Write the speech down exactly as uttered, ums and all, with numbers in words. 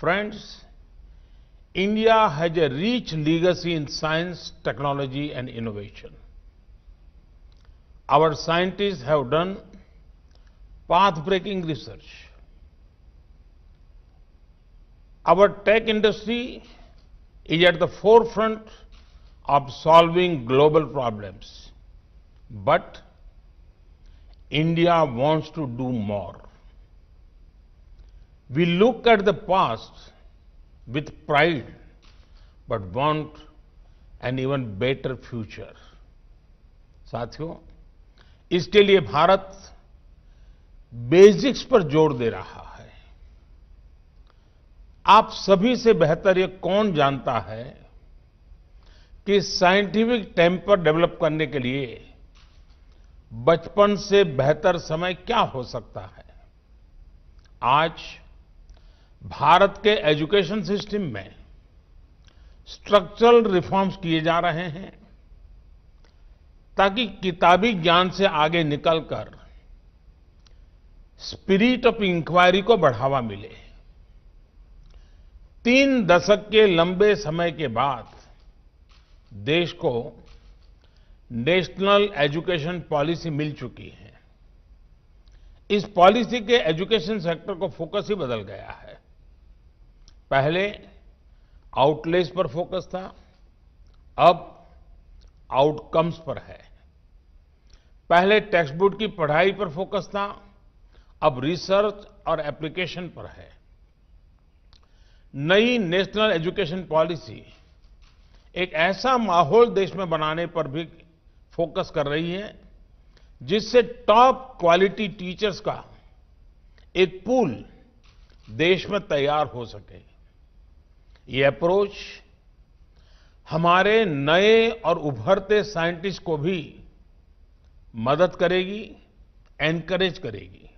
Friends, India has a rich legacy in science, technology and innovation. Our scientists have done path-breaking research. Our tech industry is at the forefront of solving global problems. But India wants to do more. We look at the past with pride, but want an even better future. साथियों, इसके लिए Bharat basics पर जोर दे रहा है। आप सभी से बेहतर ये कौन जानता है कि साइंटिफिक टेम्पर डेवलप करने के लिए बचपन से बेहतर समय क्या हो सकता है। आज भारत के एजुकेशन सिस्टम में स्ट्रक्चरल रिफॉर्म्स किए जा रहे हैं ताकि किताबी ज्ञान से आगे निकलकर स्पिरिट ऑफ इंक्वायरी को बढ़ावा मिले। तीन दशक के लंबे समय के बाद देश को नेशनल एजुकेशन पॉलिसी मिल चुकी है। इस पॉलिसी के एजुकेशन सेक्टर को फोकस ही बदल गया है। पहले आउटलेट्स पर फोकस था, अब आउटकम्स पर है। पहले टेक्स्ट बुक की पढ़ाई पर फोकस था, अब रिसर्च और एप्लीकेशन पर है। नई नेशनल एजुकेशन पॉलिसी एक ऐसा माहौल देश में बनाने पर भी फोकस कर रही है जिससे टॉप क्वालिटी टीचर्स का एक पूल देश में तैयार हो सके। ये अप्रोच हमारे नए और उभरते साइंटिस्ट को भी मदद करेगी, एनकरेज करेगी।